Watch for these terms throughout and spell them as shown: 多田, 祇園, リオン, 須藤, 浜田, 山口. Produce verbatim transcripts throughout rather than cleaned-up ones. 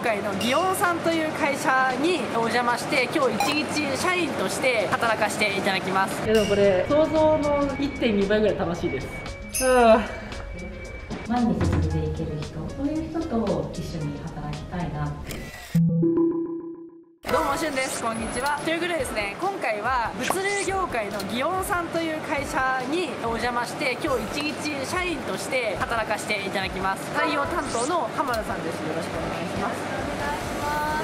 界の祇園さんという会社にお邪魔して今日一日社員として働かせていただきます。でもこれ想像の いってんに 倍ぐらい楽しいです。あ毎日続いていける人、そういう人と一緒に働きたいなって。どうもしゅんです。こんにちは。ということでですね、今回は物流業界の祇園さんという会社にお邪魔して今日一日社員として働かせていただきます。採用担当の浜田さんです。よろしくお願いします。お願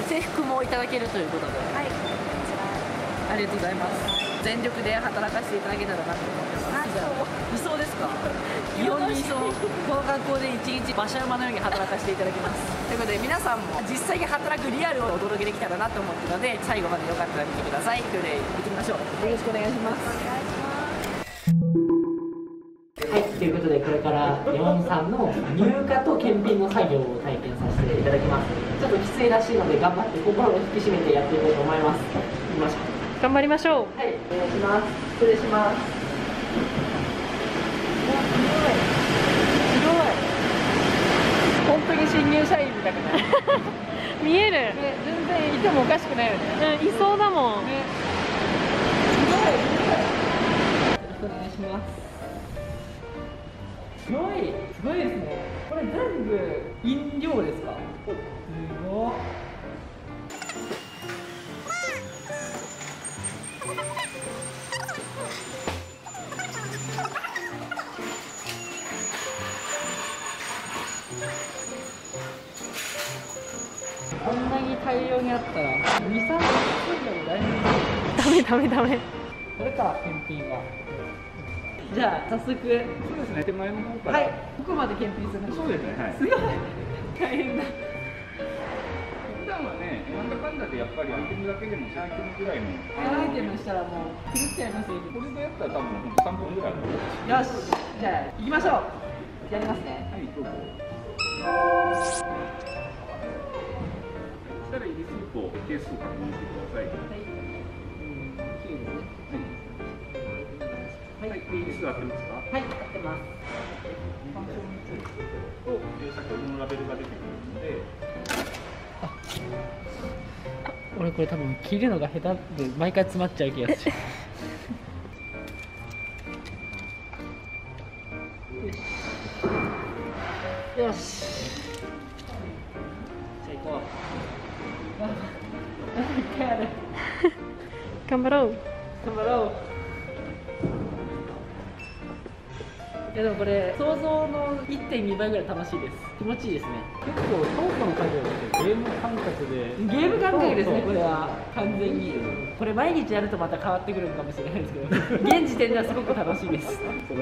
いします。制服もいただけるということで、はい、こんにちは。ありがとうございます。全力で働かせていただけたらなと思ってます。理想ですか？祇園にいそう。この学校で一日馬車馬のように働かせていただきます。ということで皆さんも実際に働くリアルをお届けできたらなと思ってので、最後までよかったら見てください。それで行ってみましょう。よろしくお願いします。はい、ということでこれから祇園さんの入荷と検品の作業を体験させていただきます。ちょっときついらしいので頑張って心を引き締めてやっていこうと思います。行きましょう。頑張りましょう。はい、お願いします。失礼します。本当に新入社員みたいな見える、ね、全然いてもおかしくないよね、うん、いそうだもん、ね、すごい。よろしくお願いします。すごい、すごいですね。これ全部飲料ですか？すごい。こんなに大量にあったらに、さんこ作るのも大変。ダメダメダメ。これか検品は。じゃあ早速。そうですね。手前の方から。はい。ここまで検品する。そうですね。はい。すごい。大変だ。普段はね、なんだかんだでやっぱりアイテムだけでもさんアイテムぐらいの。アイテムしたらもう狂っちゃいますよ。これでやったら多分本当さんぼんぐらいある。よし。じゃあ行きましょう。やりますね。はい、どうぞ。レシートをケースを確認してください。はい。綺麗ですね。はい。はい。レシート合ってますか？はい、合ってます。と先ほどのラベルが出てくるので。あ、俺これ多分切るのが下手で毎回詰まっちゃう気がする。よし。じゃあ行こう。頑張ろう頑張ろう。いやでもこれ想像の いってんに 倍ぐらい楽しいです。気持ちいいですね。結構倉庫の作業ってゲーム感覚でゲーム感覚ですね。これは完全にこれ毎日やるとまた変わってくるのかもしれないですけど現時点ではすごく楽しいです。その通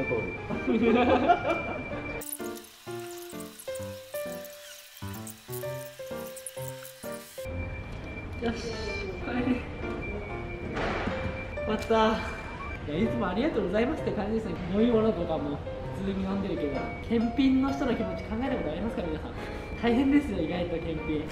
りよし、はい終わった。 いや、いつもありがとうございますって感じですね。飲み物とかも普通に飲んでるけど、検品の人の気持ち考えたことありますか皆さん？大変ですよ、意外と検品。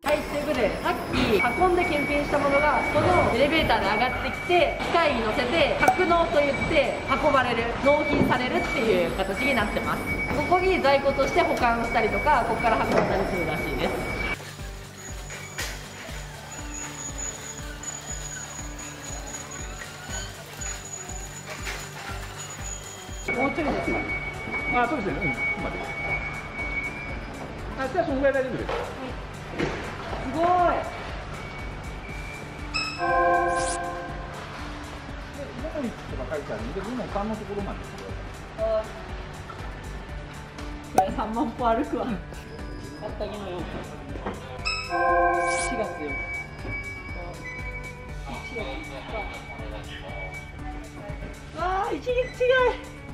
はい、ということでさっき運んで検品したものがこのエレベーターで上がってきて機械に乗せて格納といって運ばれる、納品されるっていう形になってます。ここに在庫として保管したりとか、ここから運んだりするらしいです。もうちょいですか？あ、そうですね。うん、ここまで。あ、じゃあそのぐらい大丈夫です。はい、すごい。どこにとか書いてあるので、今さんのところまでしてください。これさんまん歩歩くわ。あったけのよ。しがつよっか。しがつよっか。わあ、一日違い。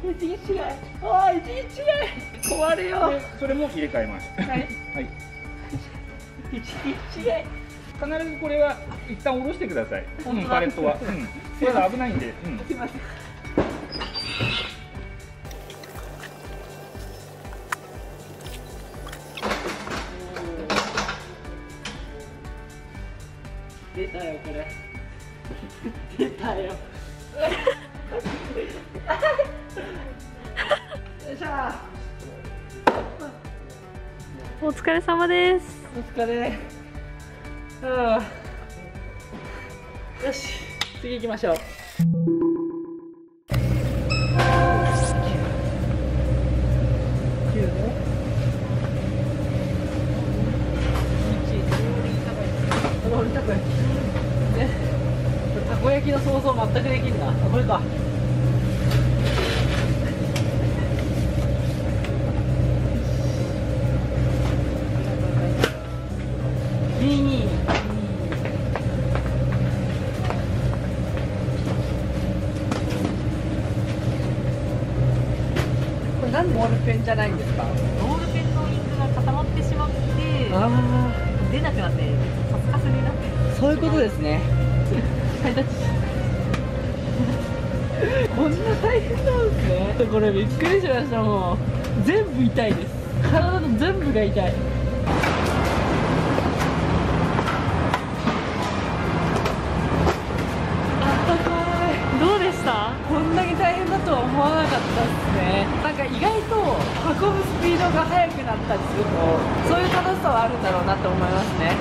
一日違い、あー一日違い、壊れよ。それも入れ替えます。はい。はい。一日違い。必ずこれは一旦下ろしてください。うん、パレットは。うん。これは危ないんで。うん。すみません。出たよこれ。出たよ。よいしょ。お疲れ様です。お疲れ。ああ、よし、次行きましょう。たこ焼きの想像全くできんな。あ、これか。これなんでボールペンじゃないんですか？ボールペンのインクが固まってしまって、あー、出なくなって、カスカスになって。そういうことですね。こんな大変なんですね。これびっくりしました。もう全部痛いです。体の全部が痛い。あったかい。どうでした？こんだけ大変だとは思わなかったですね。なんか意外と運ぶスピードが速くなったりすると、そういう楽しさはあるんだろうなと思いますね。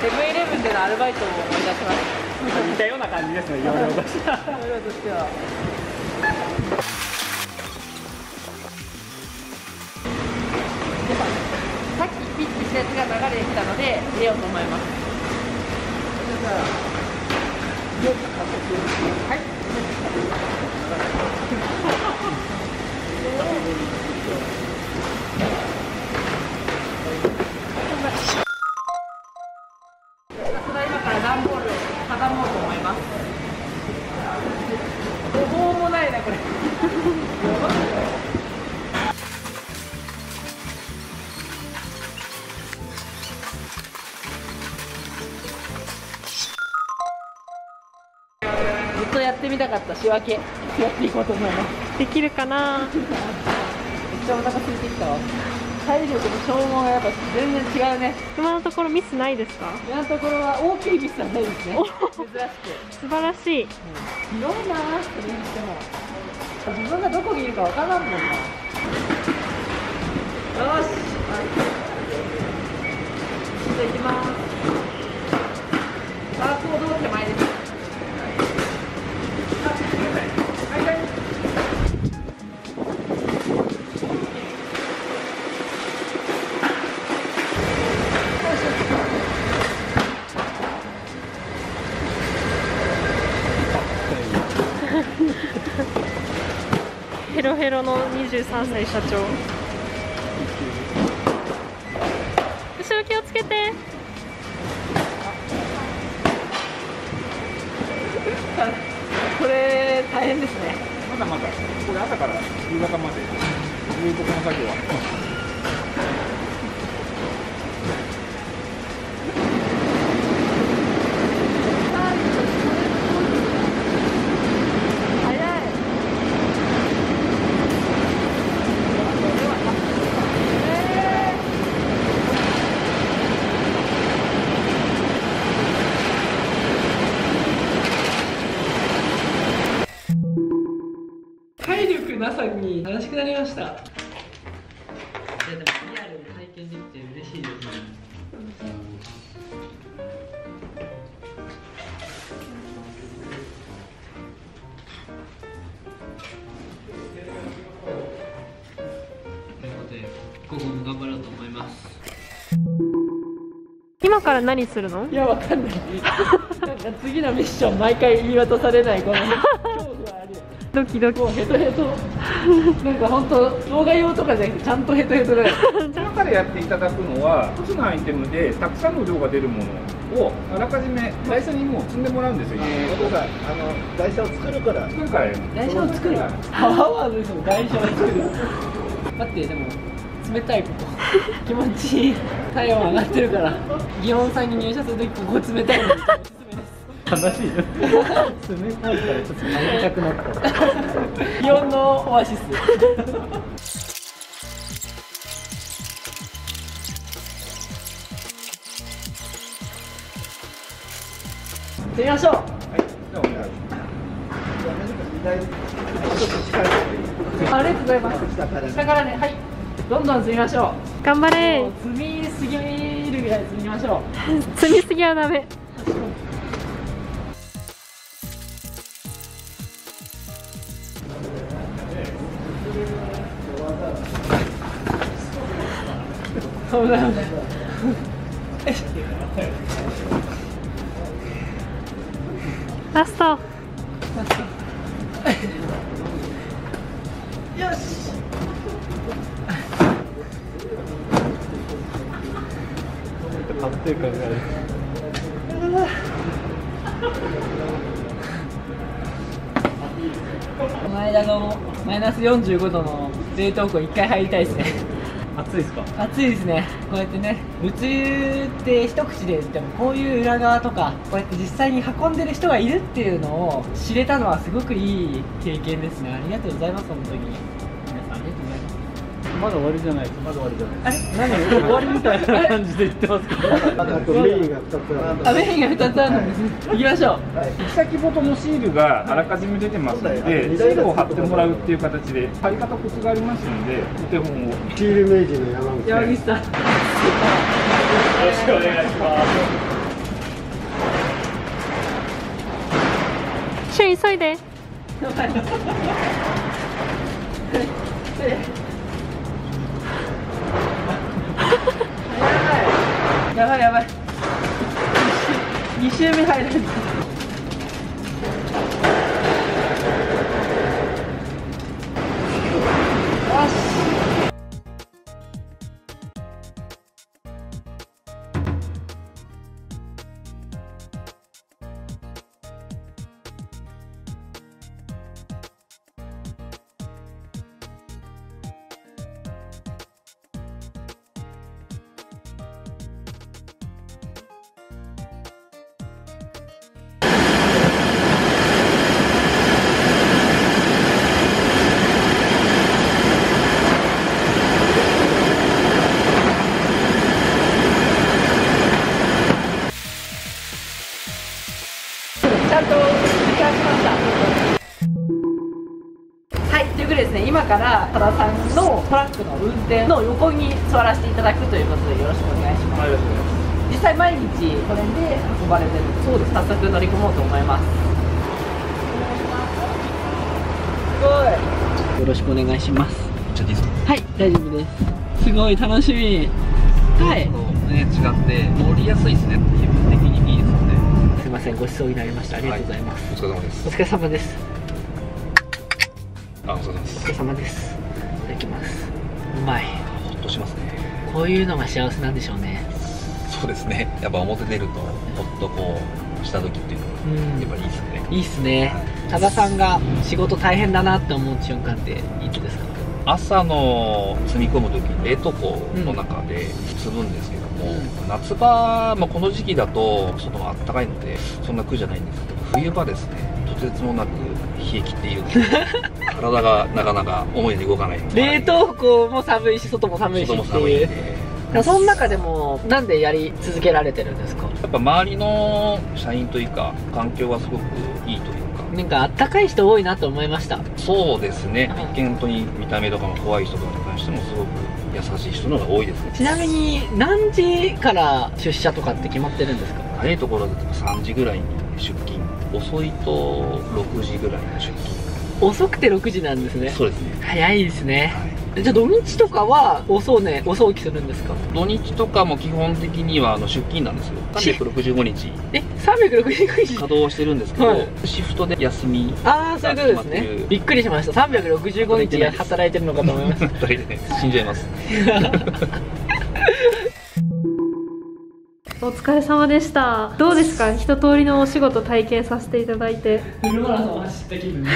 セブンイレブンでのアルバイトを思い出します。似たような感じですね、容量としては。容量としてはさっきピッてしたやつが流れてきたので入れようと思います。じゃあ、はい。ずっとやってみたかった仕分け、やっていこうと思います。できるかな。めっちゃお腹空いてきたわ。体力の消耗がやっぱ全然違うね。今のところミスないですか？今のところは大きいミスはないですね。珍しく素晴らしい、うん、広いなー。それにしても自分がどこにいるかわからんもんな。よし、じゃあ行きます。バーコードの手前です。ヘロヘロのにじゅうさんさい社長。後ろ気をつけて。これ大変ですね。まだまだこれ朝から夕方までずっとこの作業は。なさに楽しくなりました。いや、でもリアルで体験できて嬉しいですね。ということで、午後も頑張ろうと思います。今から何するの？いや、わかんない。なんか次のミッション毎回言い渡されないこの。ドキドキ。ヘトヘト。なんか本当動画用とかじゃなくてちゃんとヘトヘトだよ。今からやっていただくのは一つのアイテムでたくさんの量が出るものをあらかじめ台車にもう積んでもらうんですよ。僕があの台車を作るから。作るから。台車を作る。パワーですもん。台車を作る。待ってでも冷たいここ。気持ちいい。体温上がってるから。祇園さんに入社するときここ冷たいの。悲しいよ。冷たいからちょっと飲みたくなった。祇園のオアシス。ってみましょう。はい、じゃあお願いします。ありがとうございます。下からね、はい、どんどん積みましょう。頑張れ。積みすぎるぐらい積みましょう。積みすぎはダメ。そうだよね。ラスト。よし。勝手感がある。この間のマイナスよんじゅうごどの冷凍庫一回入りたいですね。暑いですか？暑いですね。こうやってね、物流って一口で言ってもこういう裏側とか、こうやって実際に運んでる人がいるっていうのを知れたのはすごくいい経験ですね。ありがとうございます。本当に皆さんありがとうございます。まだ終わりじゃないです。まだ終わりじゃないです。あれ、何終わりみたいな感じで言ってますか？まだメインがふたつある。あ、メインがふたつあるんですね。行きましょう。行き先ごとのシールがあらかじめ出てますので、シールを貼ってもらうっていう形で貼り方コツがありますので、お手本を。シール名人の山口さん。山口さん。よろしくお願いします。シュン急いで。やばいやばい。二周目入る。今から多田さんのトラックの運転の横に座らせていただくということでよろしくお願いします。実際毎日これで運ばれてるそうです。早速乗り込もうと思います。すごい。よろしくお願いします。ちょっといいですか？はい、大丈夫です。すごい楽しみ。はい。ね、違って乗りやすいですね。気分的にいいですよね。すみません、ご馳走になりました。ありがとうございます。はい、お疲れ様です。お疲れ様です。お疲れ様です。いただきます。うまい。ほっとしますね。こういうのが幸せなんでしょうね。そうですね。やっぱ表出ると、ほっとこう、した時っていうのは、やっぱいいですね。いいですね。多田さんが仕事大変だなって思う瞬間って、いつですか？朝の積み込む時に冷凍庫の中で積むんですけども、うん、夏場、まあ、この時期だと外があったかいのでそんな苦じゃないんですけど、冬場ですね、とてつもなく冷え切っている体がなかなか思いで動かない。冷凍庫も寒いし外も寒いしっていう。その中でもなんでやり続けられてるんですか？やっぱ周りの社員というか環境がすごくいいというか、なんかあったかい人多いなと思いました。そうですね、はい、一見本当に見た目とかも怖い人とかに関してもすごく優しい人の方が多いですね。ちなみに何時から出社とかって決まってるんですか？早いところだとさんじぐらいに出勤、遅いとろくじぐらいに出勤。遅くてろくじなんですね。そうですね、早いですね、はい。じゃあ土日とかはおそうね、お早起きするんですか？土日とかも基本的にはあの出勤なんですよ。さんびゃくろくじゅうごにちえさんびゃくろくじゅうごにち稼働してるんですけど、はい、シフトで休み。ああ、そういうことですね。びっくりしました。さんびゃくろくじゅうごにち働いてるのかと思いました。死んじゃいます。お疲れ様でした。どうですか？一通りのお仕事体験させていただいて。フルマラソン走った気分。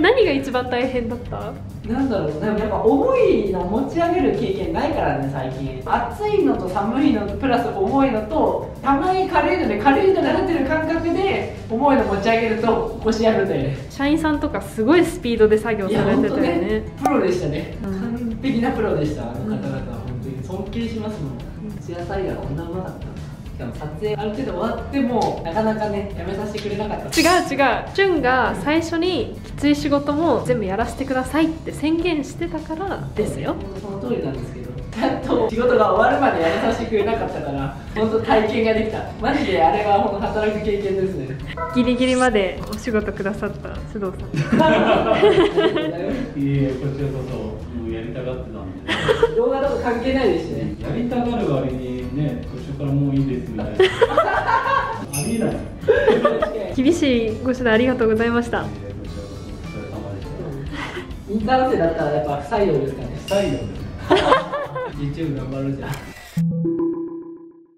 何が一番大変だった？なんだろうね。やっぱ重いの持ち上げる経験ないからね最近。暑いのと寒いのとプラス重いのと、たまに軽いので軽いのになってる感覚で重いの持ち上げると腰やるんだよね。社員さんとかすごいスピードで作業されてたよね。ね、プロでしたね。うん、完璧なプロでした。あの方々は本当に尊敬しますもん。ツヤサイダーがこんなうまかった。かも撮影ある程度終わってもなかなかねやめさせてくれなかった。違う違う、ジュンが最初にきつい仕事も全部やらせてくださいって宣言してたからですよ。その通りなんですけど、ちゃんと仕事が終わるまでやめさせてくれなかったから本当体験ができた。マジであれはほんと働く経験ですね。ギリギリまでお仕事くださった須藤さん。いいえ、こちらこそもうやりたがってたんで動画とか関係ないですしね。やりたがる割にね、途中からもういいですみたいな。ありえない。厳しいご指導ありがとうございました。インターン生だったらやっぱ不採用ですかね。不採用ですね。YouTube 頑張るじゃん。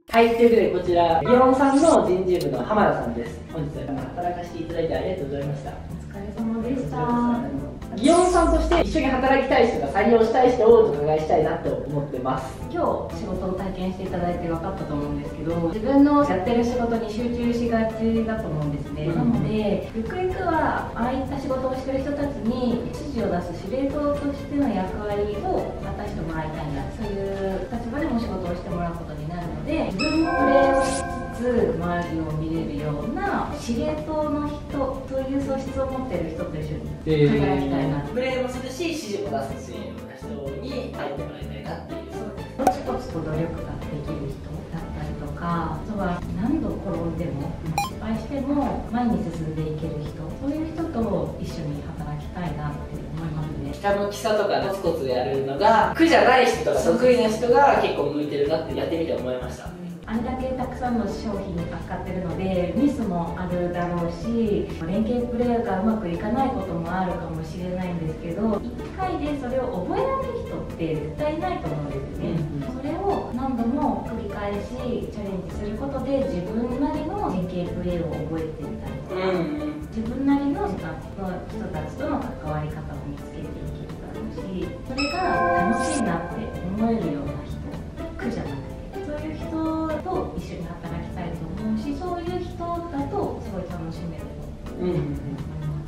はい、ということでこちらリオンさんの人事部の浜田さんです。本日は働かせていただいてありがとうございました。お疲れ様でした。祇園さんとして一緒に働きたい人とか採用したい人をお伺いしたいなと思ってます。今日仕事を体験していただいて分かったと思うんですけど、自分のやってる仕事に集中しがちだと思うんですね、うん、なのでゆくゆくはああいった仕事をしてる人たちに指示を出す司令塔としての役割を果たしてもらいたいな、そういう立場でも仕事をしてもらうことになるので、自分もこれをしつつ周りを見れるような司令塔の人、そういう素質を持ってる人と一緒に働きたい。プレーもするし指示も出すし、人に入ってもらいたいなっていう。コツコツと努力ができる人だったりとか、あとは何度転んでも失敗しても前に進んでいける人、そういう人と一緒に働きたいなって思いますね。下の基礎とかコツコツやるのが苦じゃない人とか得意な人が結構向いてるなってやってみて思いました。あれだけたくさんの商品に扱ってるのでミスもあるだろうし、連携プレーがうまくいかないこともあるかもしれないんですけど、いっかいでそれを覚えられる人って絶対いないと思うんですね、うん、それを何度も繰り返しチャレンジすることで自分なりの連携プレーを覚えてみたりとか、うん、自分なりの人たちとの関わり方を見つけていけるだろうし、それが楽しいなって思えるような人、苦じゃなくてそういう人と一緒に働きたいと思うし、そういう人だとすごい楽しめる。うん、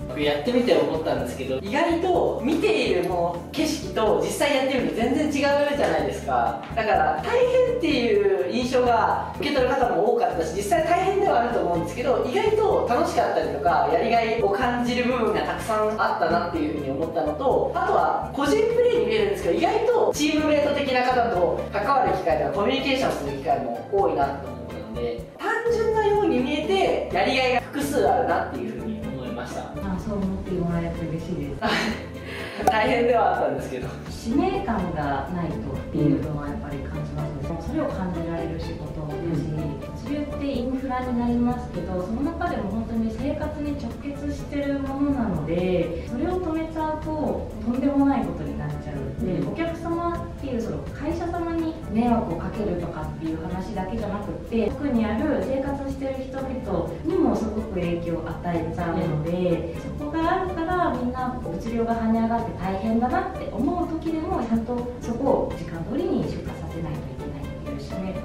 僕やってみて思ったんですけど、意外と見ているもう景色と実際やってみると全然違うじゃないですか。だから大変っていう印象が受け取る方も多かったし、実際大変ではあると思うんですけど、意外と楽しかったりとかやりがいを感じる部分がたくさんあったなっていうふうに思ったのと、あとは個人プレーに見えるんですけど、意外とチームメイト的な方と関わる機会とかコミュニケーションする機会も多いなと思ったので、単純なように見えてやりがいが複数あるなっていうふうにあ、そう思ってもらえて嬉しいです。大変ではあったんですけど、使命感がないとっていうのはやっぱり感じますね、うん、それを感じられる仕事ですし、物流、うん、ってインフラになりますけど、その中でも本当に生活に直結してるものなので、それを止めちゃうととんでもないことになっちゃう、うん、でお客様っていうその会社様に迷惑をかけるとかっていう話だけじゃなくって、奥にある生活してる人々にもすごく影響を与えちゃうので、うん、そこがあるからみんな物流が跳ね上がって大変だなって思う時でもちゃんとそこを時間通りに出荷させないといけないっていう使命感です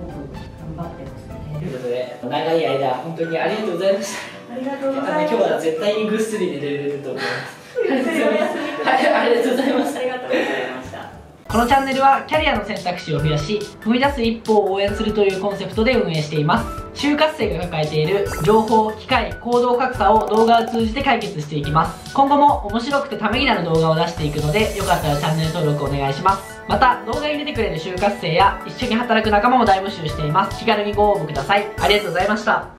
ごく頑張ってますね。ということで長い間本当にありがとうございました。ありがとうございます。今日は絶対にぐっすり寝れると思います。ぐっすりお休みください。ありがとうございます。ありがとうございました。このチャンネルはキャリアの選択肢を増やし踏み出す一歩を応援するというコンセプトで運営しています。就活生が抱えている情報、機会、行動格差を動画を通じて解決していきます。今後も面白くてためになる動画を出していくので、よかったらチャンネル登録お願いします。また、動画に出てくれる就活生や一緒に働く仲間も大募集しています。気軽にご応募ください。ありがとうございました。